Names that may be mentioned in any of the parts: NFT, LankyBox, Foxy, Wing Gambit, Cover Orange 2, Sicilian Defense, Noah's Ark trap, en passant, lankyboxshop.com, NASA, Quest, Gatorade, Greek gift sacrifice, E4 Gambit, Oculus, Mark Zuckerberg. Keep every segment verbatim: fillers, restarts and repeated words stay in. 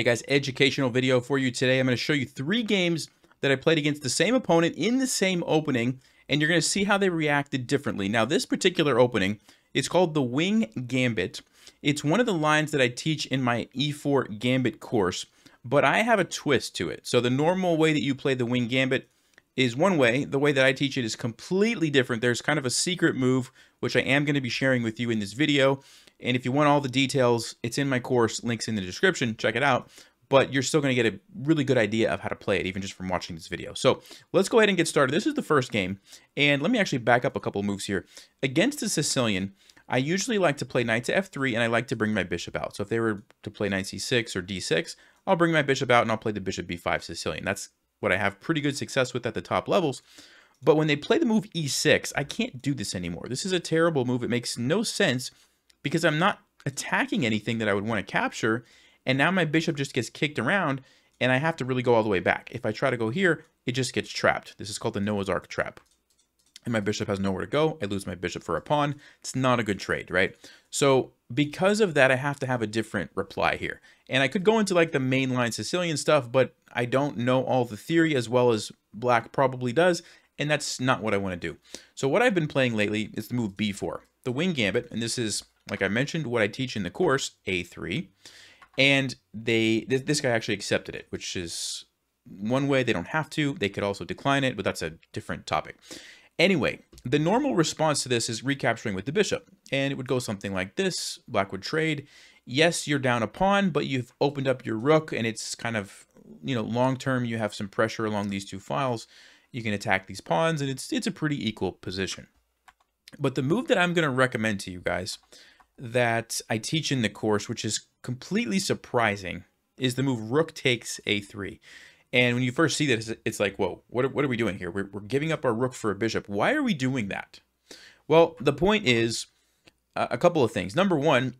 Hey guys, educational video for you today. I'm going to show you three games that I played against the same opponent in the same opening, and you're going to see how they reacted differently. Now, this particular opening, it's called the Wing Gambit. It's one of the lines that I teach in my E four Gambit course, but I have a twist to it. So the normal way that you play the Wing Gambit is one way. The way that I teach it is completely different. There's kind of a secret move, which I am going to be sharing with you in this video. And if you want all the details, it's in my course, links in the description, check it out. But you're still going to get a really good idea of how to play it, even just from watching this video. So let's go ahead and get started. This is the first game. And let me actually back up a couple of moves here. Against the Sicilian, I usually like to play knight to f three, and I like to bring my bishop out. So if they were to play knight c six or d six, I'll bring my bishop out, and I'll play the bishop b five Sicilian. That's what I have pretty good success with at the top levels. But when they play the move e six, I can't do this anymore. This is a terrible move. It makes no sense because I'm not attacking anything that I would want to capture. And now my bishop just gets kicked around, and I have to really go all the way back. If I try to go here, it just gets trapped. This is called the Noah's Ark trap. And my bishop has nowhere to go. I lose my bishop for a pawn. It's not a good trade, right? So because of that, I have to have a different reply here. And I could go into like the mainline Sicilian stuff, but I don't know all the theory as well as Black probably does, and that's not what I want to do. So what I've been playing lately is the move b four, the Wing Gambit, and this is, like I mentioned, what I teach in the course, a three. And they th this guy actually accepted it, which is one way. They don't have to. They could also decline it, but that's a different topic. Anyway, the normal response to this is recapturing with the bishop, and it would go something like this. Black would trade. Yes, you're down a pawn, but you've opened up your rook, and it's kind of, you know, long-term, you have some pressure along these two files. You can attack these pawns, and it's, it's a pretty equal position. But the move that I'm going to recommend to you guys that I teach in the course, which is completely surprising, is the move rook takes a three. And when you first see this, it's like, whoa, what are, what are we doing here? We're, we're giving up our rook for a bishop. Why are we doing that? Well, the point is uh, a couple of things. Number one,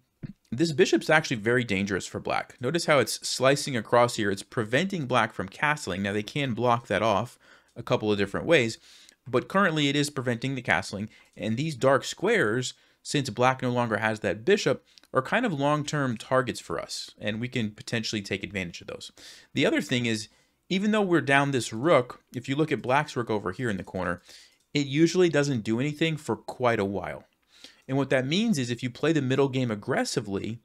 this bishop's actually very dangerous for Black. Notice how it's slicing across here. It's preventing Black from castling. Now, they can block that off a couple of different ways, but currently it is preventing the castling. And these dark squares, since Black no longer has that bishop, are kind of long-term targets for us, and we can potentially take advantage of those. The other thing is, even though we're down this rook, if you look at Black's rook over here in the corner, it usually doesn't do anything for quite a while. And what that means is if you play the middle game aggressively,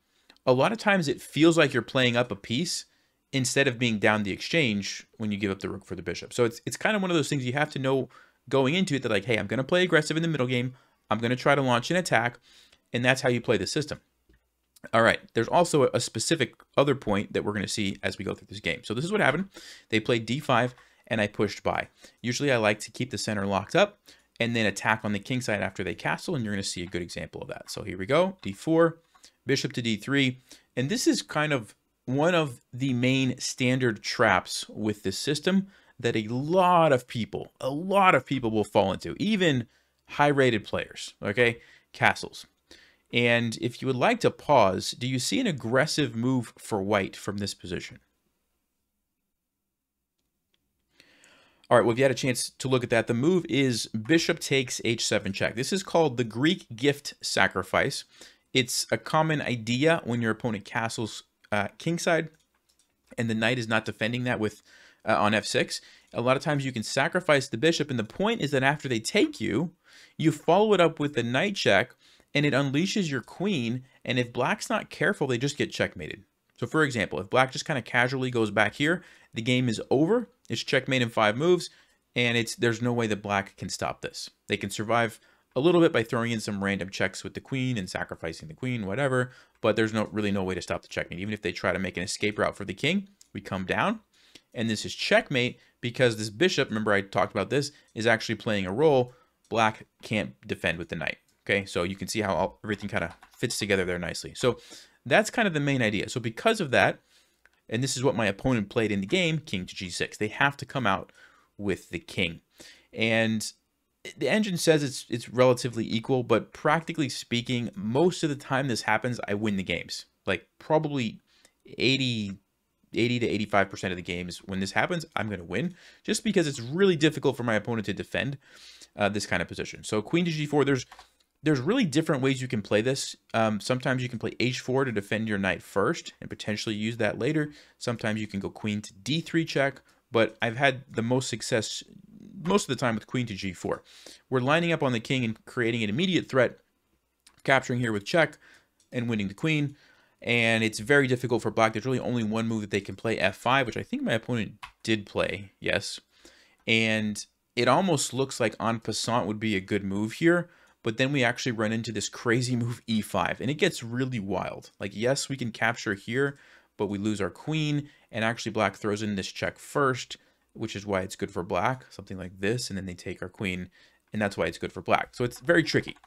a lot of times it feels like you're playing up a piece instead of being down the exchange when you give up the rook for the bishop. So it's, it's kind of one of those things you have to know going into it that like, hey, I'm going to play aggressive in the middle game. I'm going to try to launch an attack. And that's how you play the system. All right, there's also a specific other point that we're going to see as we go through this game. So this is what happened. They played d five, and I pushed by. Usually I like to keep the center locked up and then attack on the king side after they castle, and you're going to see a good example of that. So here we go, d four, bishop to d three. And this is kind of one of the main standard traps with this system that a lot of people, a lot of people will fall into, even high-rated players, okay, castles. And if you would like to pause, do you see an aggressive move for white from this position? All right, well, if you had a chance to look at that, the move is bishop takes h seven check. This is called the Greek gift sacrifice. It's a common idea when your opponent castles uh, kingside and the knight is not defending that with uh, on f six. A lot of times you can sacrifice the bishop, and the point is that after they take you, you follow it up with the knight check, and it unleashes your queen, and if Black's not careful, they just get checkmated. So for example, if Black just kind of casually goes back here, the game is over. It's checkmate in five moves, and it's there's no way that Black can stop this. They can survive a little bit by throwing in some random checks with the queen and sacrificing the queen, whatever, but there's no really no way to stop the checkmate. Even if they try to make an escape route for the king, we come down, and this is checkmate because this bishop, remember I talked about this, is actually playing a role. Black can't defend with the knight. Okay, so you can see how all, everything kind of fits together there nicely. So that's kind of the main idea. So because of that, and this is what my opponent played in the game, king to g six. They have to come out with the king. And the engine says it's it's relatively equal, but practically speaking, most of the time this happens, I win the games. Like probably eighty to eighty-five percent of the games when this happens, I'm going to win just because it's really difficult for my opponent to defend uh, this kind of position. So queen to g four, there's... there's really different ways you can play this. Um, sometimes you can play h four to defend your knight first and potentially use that later. Sometimes you can go queen to d three check, but I've had the most success most of the time with queen to g four. We're lining up on the king and creating an immediate threat, capturing here with check and winning the queen. And it's very difficult for black. There's really only one move that they can play, f five, which I think my opponent did play, yes. And it almost looks like en passant would be a good move here, but then we actually run into this crazy move, e five, and it gets really wild. Like, yes, we can capture here, but we lose our queen, and actually black throws in this check first, which is why it's good for black, something like this, and then they take our queen, and that's why it's good for black. So it's very tricky.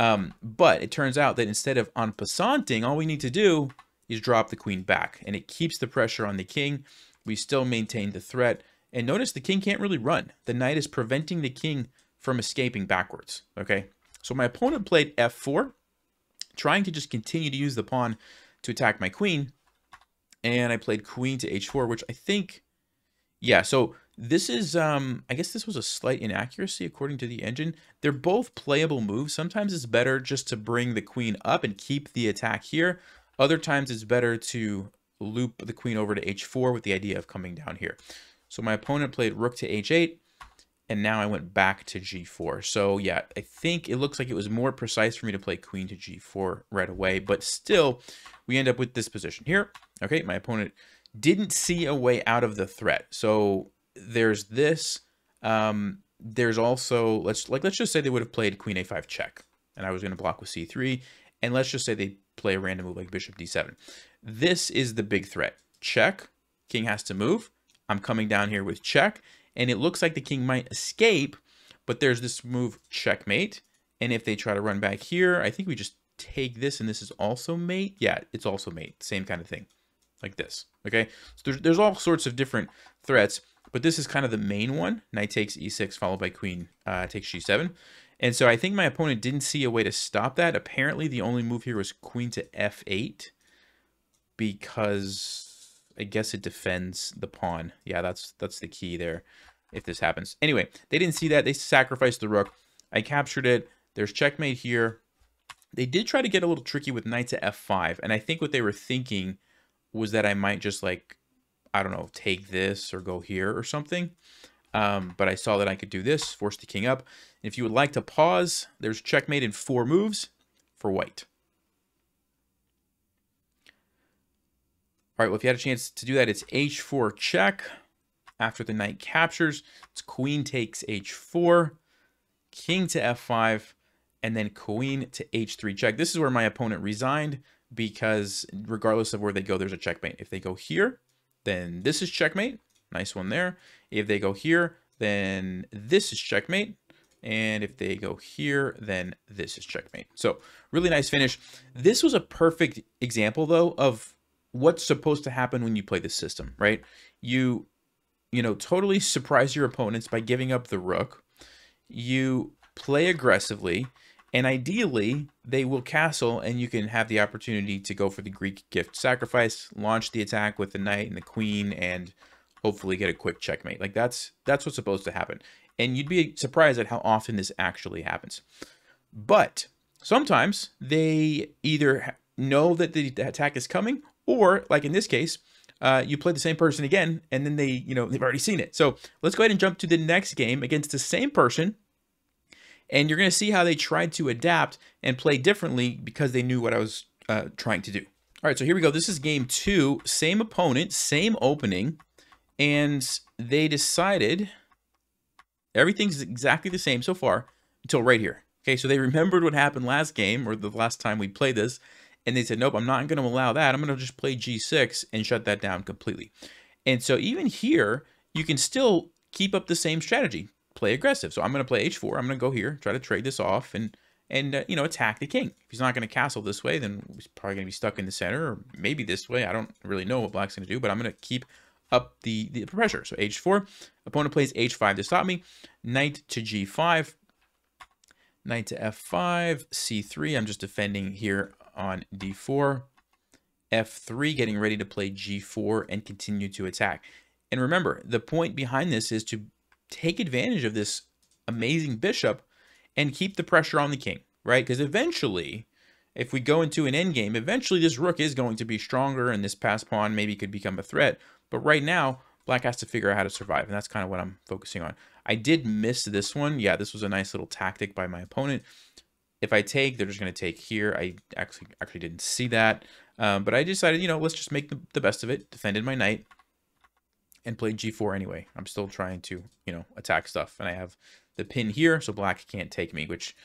Um, but it turns out that instead of en passanting, all we need to do is drop the queen back, and it keeps the pressure on the king. We still maintain the threat, and notice the king can't really run. The knight is preventing the king from escaping backwards, okay? So my opponent played f four, trying to just continue to use the pawn to attack my queen, and I played queen to h four, which I think, yeah, so this is, um, I guess this was a slight inaccuracy according to the engine. They're both playable moves. Sometimes it's better just to bring the queen up and keep the attack here. Other times it's better to loop the queen over to h four with the idea of coming down here. So my opponent played rook to h eight, and now I went back to g four. So yeah, I think it looks like it was more precise for me to play queen to g four right away, but still we end up with this position here. Okay, my opponent didn't see a way out of the threat. So there's this, um, there's also, let's like, let's just say they would have played queen a five check, and I was going to block with c three, and let's just say they play a random move like bishop d seven. This is the big threat. Check, king has to move. I'm coming down here with check, and it looks like the king might escape, but there's this move checkmate, and if they try to run back here, I think we just take this, and this is also mate. Yeah, it's also mate, same kind of thing, like this, okay? So there's, there's all sorts of different threats, but this is kind of the main one. Knight takes e six, followed by queen uh, takes g seven. And so I think my opponent didn't see a way to stop that. Apparently, the only move here was queen to f eight, because I guess it defends the pawn. Yeah, that's that's the key there, if this happens. Anyway, they didn't see that. They sacrificed the rook. I captured it. There's checkmate here. They did try to get a little tricky with knight to f five, and I think what they were thinking was that I might just, like, I don't know, take this or go here or something. Um, but I saw that I could do this, force the king up. If you would like to pause, there's checkmate in four moves for white. All right, well, if you had a chance to do that, it's h four check. After the knight captures, it's queen takes h four, king to f five, and then queen to h three check. This is where my opponent resigned, because regardless of where they go, there's a checkmate. If they go here, then this is checkmate. Nice one there. If they go here, then this is checkmate. And if they go here, then this is checkmate. So really nice finish. This was a perfect example, though, of what's supposed to happen when you play this system, right? You, you know, totally surprise your opponents by giving up the rook. You play aggressively, and ideally, they will castle, and you can have the opportunity to go for the Greek gift sacrifice, launch the attack with the knight and the queen, and hopefully get a quick checkmate. Like, that's that's what's supposed to happen. And you'd be surprised at how often this actually happens. But sometimes they either know that the attack is coming, or, like in this case, uh, you play the same person again, and then they, you know, they've already seen it. So let's go ahead and jump to the next game against the same person. And you're going to see how they tried to adapt and play differently because they knew what I was uh, trying to do. All right, so here we go. This is game two, same opponent, same opening, and they decided everything's exactly the same so far until right here. Okay, so they remembered what happened last game, or the last time we played this, and they said, nope, I'm not going to allow that. I'm going to just play g six and shut that down completely. And so even here, you can still keep up the same strategy. Play aggressive. So I'm going to play h four. I'm going to go here, try to trade this off, and, and uh, you know, attack the king. If he's not going to castle this way, then he's probably going to be stuck in the center, or maybe this way. I don't really know what black's going to do, but I'm going to keep up the, the pressure. So h four. Opponent plays h five to stop me. Knight to g five. Knight to f five. c three. I'm just defending here on d four. f three, getting ready to play g four and continue to attack. And remember, the point behind this is to take advantage of this amazing bishop and keep the pressure on the king. right? Because eventually, if we go into an endgame, eventually this rook is going to be stronger and this passed pawn maybe could become a threat. But right now, black has to figure out how to survive, and that's kind of what I'm focusing on. I did miss this one. Yeah, this was a nice little tactic by my opponent. If I take, they're just going to take here. I actually actually didn't see that. Um, but I decided, you know, let's just make the, the best of it. Defended my knight and played g four anyway. I'm still trying to, you know, attack stuff. And I have the pin here, so black can't take me, which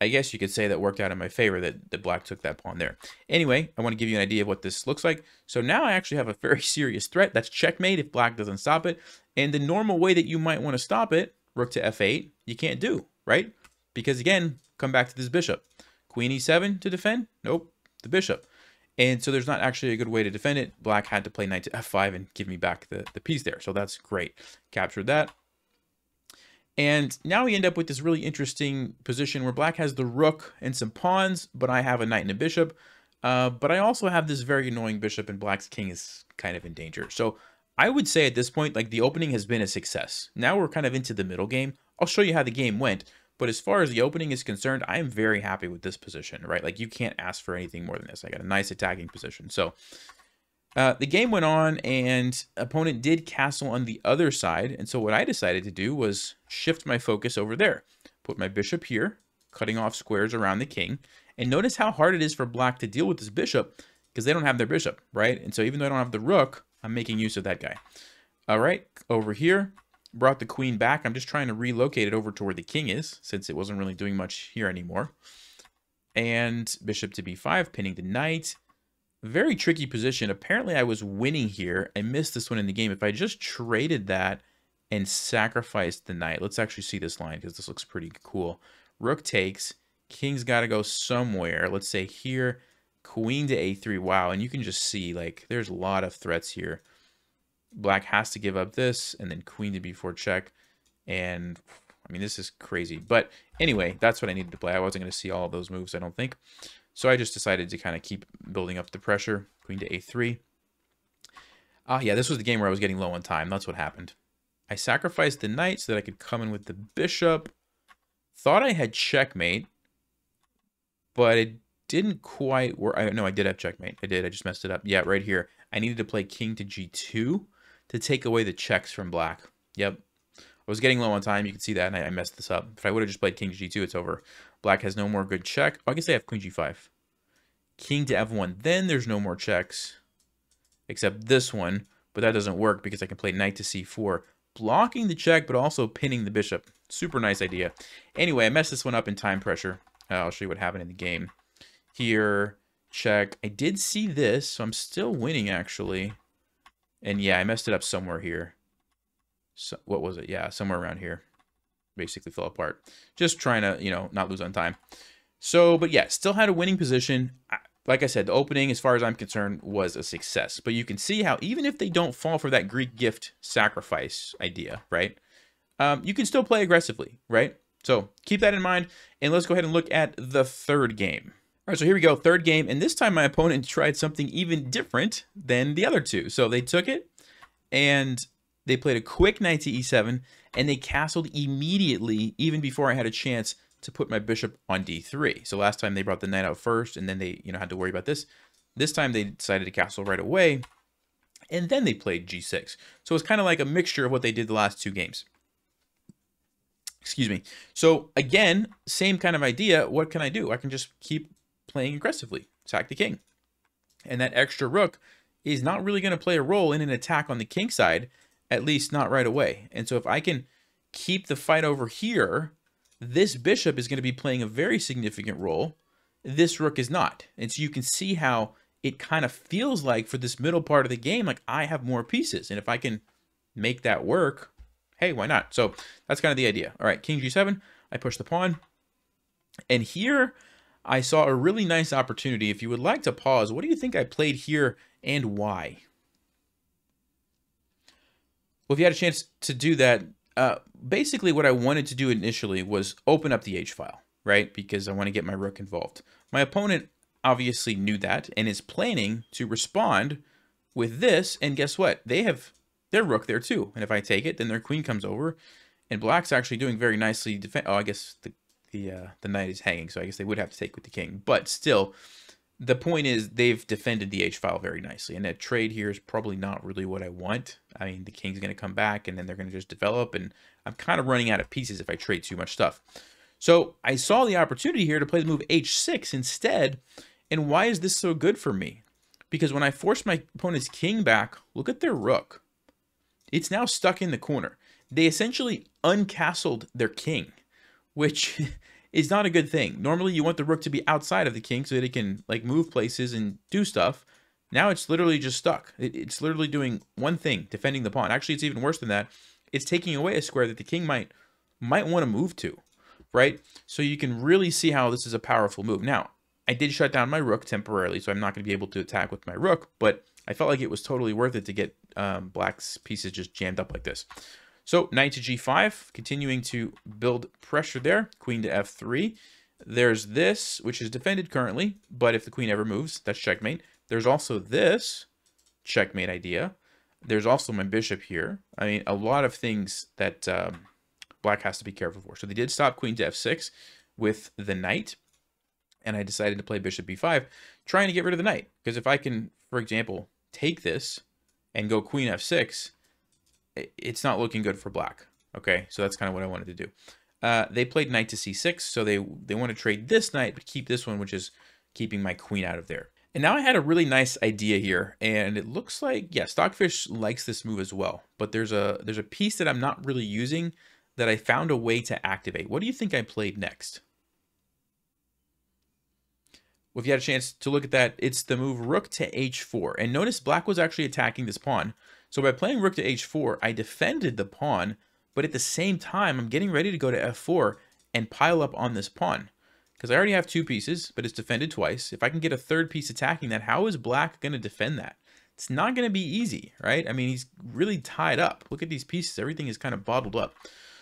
I guess you could say that worked out in my favor that, that black took that pawn there. Anyway, I want to give you an idea of what this looks like. So now I actually have a very serious threat. That's checkmate if black doesn't stop it. And the normal way that you might want to stop it, rook to f eight, you can't do, right? Because again, come back to this bishop. Queen e seven to defend? Nope, the bishop. And so there's not actually a good way to defend it. Black had to play knight to f five and give me back the, the piece there. So that's great. Captured that. And now we end up with this really interesting position where black has the rook and some pawns, but I have a knight and a bishop. Uh, but I also have this very annoying bishop, and black's king is kind of in danger. So I would say at this point, like, the opening has been a success. Now we're kind of into the middle game. I'll show you how the game went. But as far as the opening is concerned, I am very happy with this position, right? Like, you can't ask for anything more than this. I got a nice attacking position. So uh, the game went on, and opponent did castle on the other side. And so what I decided to do was shift my focus over there. Put my bishop here, cutting off squares around the king. And notice how hard it is for black to deal with this bishop because they don't have their bishop, right? And so even though I don't have the rook, I'm making use of that guy. All right, over here. Brought the queen back. I'm just trying to relocate it over to where the king is, since it wasn't really doing much here anymore. And bishop to b five, pinning the knight. Very tricky position. Apparently I was winning here. I missed this one in the game. If I just traded that and sacrificed the knight, let's actually see this line because this looks pretty cool. Rook takes, king's got to go somewhere. Let's say here, queen to a three. Wow, and you can just see, like, there's a lot of threats here. Black has to give up this, and then queen to b four check, and I mean, this is crazy. But anyway, that's what I needed to play. I wasn't going to see all of those moves, I don't think. So I just decided to kind of keep building up the pressure. Queen to a three. Ah, uh, yeah, this was the game where I was getting low on time. That's what happened. I sacrificed the knight so that I could come in with the bishop. Thought I had checkmate, but it didn't quite work. I, no, I did have checkmate. I did. I just messed it up. Yeah, right here. I needed to play king to g two. To take away the checks from black. Yep. I was getting low on time. You can see that, and I, I messed this up. If I would have just played king g two, it's over. Black has no more good check. Oh, I guess they have queen g five. King to f one. Then there's no more checks, except this one. But that doesn't work because I can play knight to c four. Blocking the check, but also pinning the bishop. Super nice idea. Anyway, I messed this one up in time pressure. Uh, I'll show you what happened in the game. Here, check. I did see this, so I'm still winning, actually. And yeah, I messed it up somewhere here. So what was it? Yeah, somewhere around here. Basically fell apart. Just trying to, you know, not lose on time. So, but yeah, still had a winning position. Like I said, the opening, as far as I'm concerned, was a success. But you can see how even if they don't fall for that Greek gift sacrifice idea, right? Um, you can still play aggressively, right? So keep that in mind. And let's go ahead and look at the third game. All right, so here we go, third game, and this time my opponent tried something even different than the other two. So they took it, and they played a quick knight to e seven, and they castled immediately, even before I had a chance to put my bishop on d three. So last time they brought the knight out first, and then they, you know, had to worry about this. This time they decided to castle right away, and then they played g six. So it's kind of like a mixture of what they did the last two games. Excuse me. So again, same kind of idea. What can I do? I can just keep playing aggressively, attack the king. And that extra rook is not really going to play a role in an attack on the king side, at least not right away. And so if I can keep the fight over here, this bishop is going to be playing a very significant role. This rook is not. And so you can see how it kind of feels like for this middle part of the game, like I have more pieces. And if I can make that work, hey, why not? So that's kind of the idea. All right, king g seven, I push the pawn. And here I saw a really nice opportunity. If you would like to pause, what do you think I played here and why? Well, if you had a chance to do that, uh, basically what I wanted to do initially was open up the h-file, right? Because I want to get my rook involved. My opponent obviously knew that and is planning to respond with this. And guess what? They have their rook there too. And if I take it, then their queen comes over. And black's actually doing very nicely. Def- oh, I guess the the uh, the knight is hanging, so I guess they would have to take with the king. But still, the point is they've defended the h-file very nicely, and that trade here is probably not really what I want. I mean, the king's going to come back, and then they're going to just develop, and I'm kind of running out of pieces if I trade too much stuff. So I saw the opportunity here to play the move h six instead, and why is this so good for me? Because when I force my opponent's king back, look at their rook. It's now stuck in the corner. They essentially uncastled their king, which is not a good thing. Normally, you want the rook to be outside of the king so that it can like move places and do stuff. Now it's literally just stuck. It, it's literally doing one thing, defending the pawn. Actually, it's even worse than that. It's taking away a square that the king might might want to move to, right? So you can really see how this is a powerful move. Now, I did shut down my rook temporarily, so I'm not going to be able to attack with my rook, but I felt like it was totally worth it to get um, black's pieces just jammed up like this. So knight to g five, continuing to build pressure there. Queen to f three. There's this, which is defended currently, but if the queen ever moves, that's checkmate. There's also this checkmate idea. There's also my bishop here. I mean, a lot of things that um, black has to be careful for. So they did stop queen to f six with the knight, and I decided to play bishop b five, trying to get rid of the knight. Because if I can, for example, take this and go queen f six, it's not looking good for black. Okay, so that's kind of what I wanted to do. Uh, they played knight to c six, so they, they want to trade this knight, but keep this one, which is keeping my queen out of there. And now I had a really nice idea here, and it looks like, yeah, Stockfish likes this move as well, but there's a, there's a piece that I'm not really using that I found a way to activate. What do you think I played next? Well, if you had a chance to look at that, it's the move rook to h four. And notice black was actually attacking this pawn. So by playing rook to h four, I defended the pawn, but at the same time, I'm getting ready to go to f four and pile up on this pawn. Because I already have two pieces, but it's defended twice. If I can get a third piece attacking that, how is black going to defend that? It's not going to be easy, right? I mean, he's really tied up. Look at these pieces. Everything is kind of bottled up.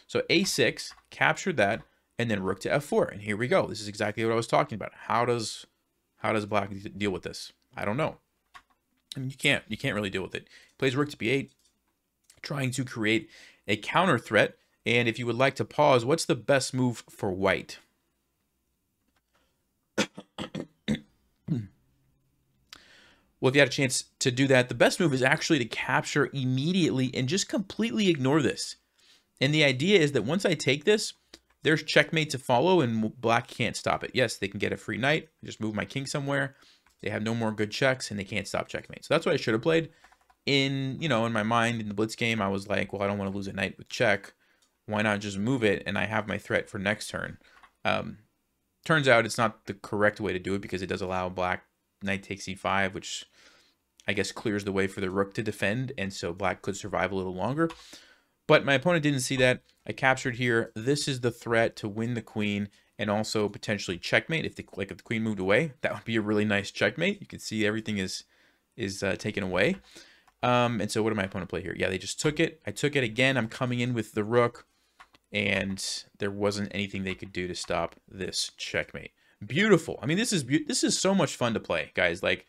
So a six, captured that, and then rook to f four. And here we go. This is exactly what I was talking about. How does... How does black deal with this? I don't know. I mean, you can't, you can't really deal with it. Plays rook to b eight, trying to create a counter threat. And if you would like to pause, what's the best move for white? Well, if you had a chance to do that, the best move is actually to capture immediately and just completely ignore this. And the idea is that once I take this, there's checkmate to follow, and black can't stop it. Yes, they can get a free knight. I just move my king somewhere. They have no more good checks, and they can't stop checkmate. So that's what I should have played. In, you know, in my mind, in the blitz game, I was like, well, I don't want to lose a knight with check. Why not just move it, and I have my threat for next turn. Um, turns out it's not the correct way to do it, because it does allow black knight takes e five, which I guess clears the way for the rook to defend, and so black could survive a little longer. But my opponent didn't see that. I captured here. This is the threat to win the queen and also potentially checkmate. If the, like if the queen moved away, that would be a really nice checkmate. You can see everything is is uh, taken away. Um, and so what did my opponent play here? Yeah, they just took it. I took it again. I'm coming in with the rook, and there wasn't anything they could do to stop this checkmate. Beautiful. I mean, this is this is so much fun to play, guys. Like,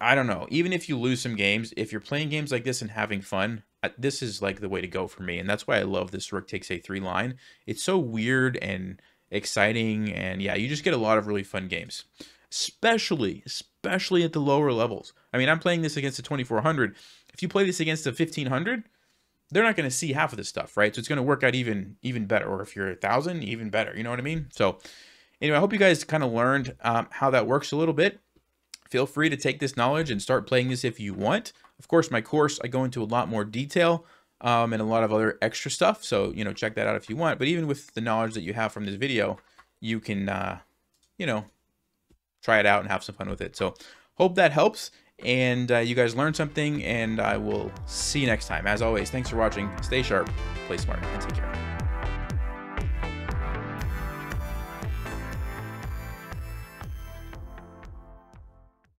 I don't know. Even if you lose some games, if you're playing games like this and having fun, this is like the way to go for me. And that's why I love this rook takes a three line. It's so weird and exciting. And yeah, you just get a lot of really fun games, especially, especially at the lower levels. I mean, I'm playing this against a twenty-four hundred. If you play this against a fifteen hundred, they're not going to see half of this stuff, right? So it's going to work out even, even better. Or if you're a thousand, even better. You know what I mean? So anyway, I hope you guys kind of learned um, how that works a little bit. Feel free to take this knowledge and start playing this if you want. Of course, my course, I go into a lot more detail um, and a lot of other extra stuff. So, you know, check that out if you want. But even with the knowledge that you have from this video, you can, uh, you know, try it out and have some fun with it. So hope that helps and uh, you guys learned something, and I will see you next time. As always, thanks for watching. Stay sharp, play smart, and take care.